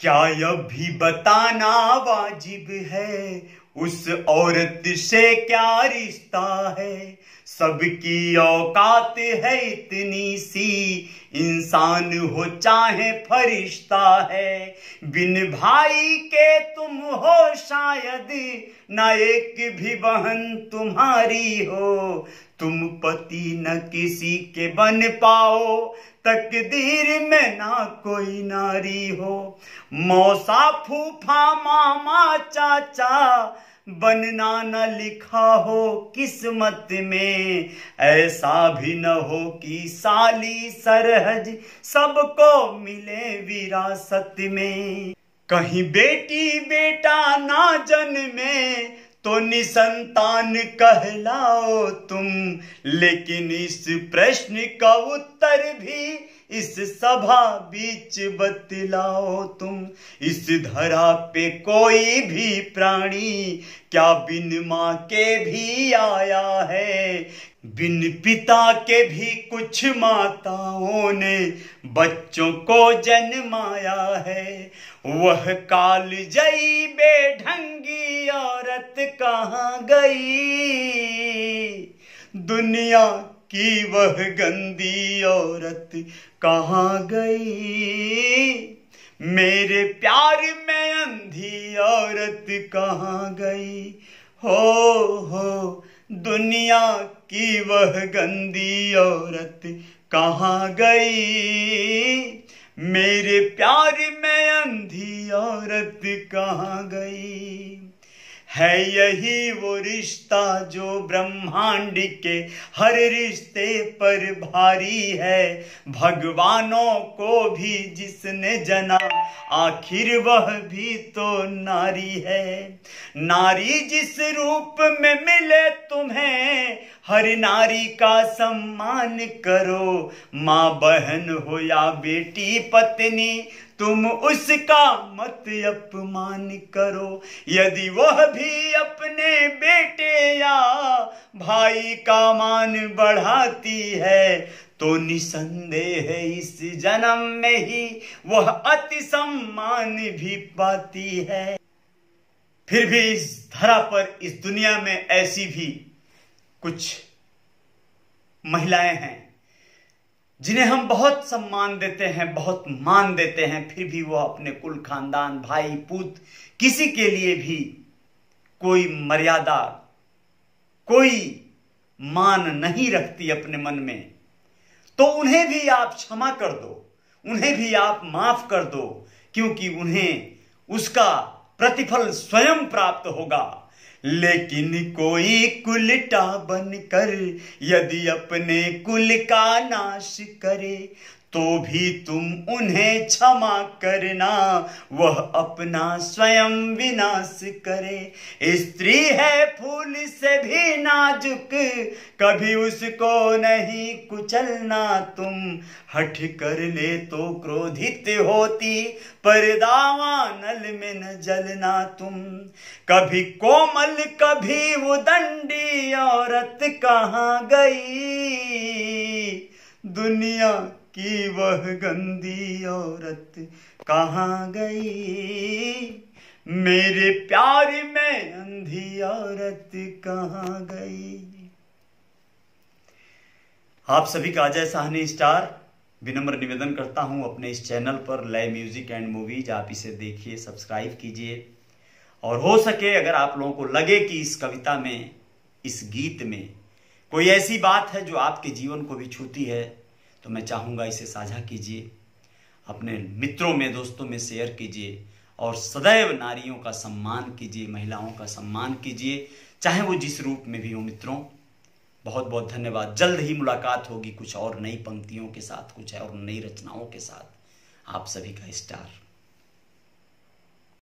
क्या यह भी बताना वाजिब है उस औरत से क्या रिश्ता है। सबकी औकात है इतनी सी, इंसान हो चाहे फरिश्ता है। बिन भाई के तुम हो शायद, ना एक भी बहन तुम्हारी हो। तुम पति न किसी के बन पाओ, तकदीर में ना कोई नारी हो। मौसा फूफा मामा चाचा बनना न लिखा हो किस्मत में। ऐसा भी न हो कि साली सरहज सबको मिले विरासत में। कहीं बेटी बेटा ना जन्मे तो निसंतान कहलाओ तुम। लेकिन इस प्रश्न का उत्तर भी इस सभा बीच बतलाओ तुम। इस धरा पे कोई भी प्राणी क्या बिन माँ के भी आया है। बिन पिता के भी कुछ माताओं ने बच्चों को जन्माया है। वह कालजयी बेढंगी औरत कहाँ गई, दुनिया कि वह गंदी औरत कहाँ गई। मेरे प्यार में अंधी औरत कहाँ गई। हो दुनिया की वह गंदी औरत कहाँ गई। मेरे प्यार में अंधी औरत कहाँ गई। है यही वो रिश्ता जो ब्रह्मांड के हर रिश्ते पर भारी है। भगवानों को भी जिसने जना आखिर वह भी तो नारी है। नारी जिस रूप में मिले तुम्हें, हर नारी का सम्मान करो। माँ बहन हो या बेटी पत्नी, तुम उसका मत अपमान करो। यदि वह भी अपने बेटे या भाई का मान बढ़ाती है, तो निसंदेह इस जन्म में ही वह अति सम्मान भी पाती है। फिर भी इस धरा पर, इस दुनिया में ऐसी भी कुछ महिलाएं हैं जिन्हें हम बहुत सम्मान देते हैं, बहुत मान देते हैं। फिर भी वो अपने कुल खानदान भाई पूत किसी के लिए भी कोई मर्यादा कोई मान नहीं रखती अपने मन में। तो उन्हें भी आप क्षमा कर दो, उन्हें भी आप माफ कर दो, क्योंकि उन्हें उसका प्रतिफल स्वयं प्राप्त होगा। लेकिन कोई कुलटा बनकर यदि अपने कुल का नाश करे, तो भी तुम उन्हें क्षमा करना, वह अपना स्वयं विनाश करे। स्त्री है फूल से भी नाजुक, कभी उसको नहीं कुचलना तुम। हठ कर ले तो क्रोधित होती, परदावानल में न जलना तुम। कभी कोमल कभी वो दंडी औरत कहाँ गई, दुनिया कि वह गंदी औरत कहाँ गई। मेरे प्यार में अंधी औरत कहाँ गई। आप सभी का अजय साहनी स्टार विनम्र निवेदन करता हूं अपने इस चैनल पर लय म्यूजिक एंड मूवीज। आप इसे देखिए, सब्सक्राइब कीजिए, और हो सके अगर आप लोगों को लगे कि इस कविता में, इस गीत में कोई ऐसी बात है जो आपके जीवन को भी छूती है, तो मैं चाहूँगा इसे साझा कीजिए, अपने मित्रों में दोस्तों में शेयर कीजिए। और सदैव नारियों का सम्मान कीजिए, महिलाओं का सम्मान कीजिए, चाहे वो जिस रूप में भी हो। मित्रों बहुत बहुत धन्यवाद। जल्द ही मुलाकात होगी कुछ और नई पंक्तियों के साथ, कुछ और नई रचनाओं के साथ। आप सभी का स्टार।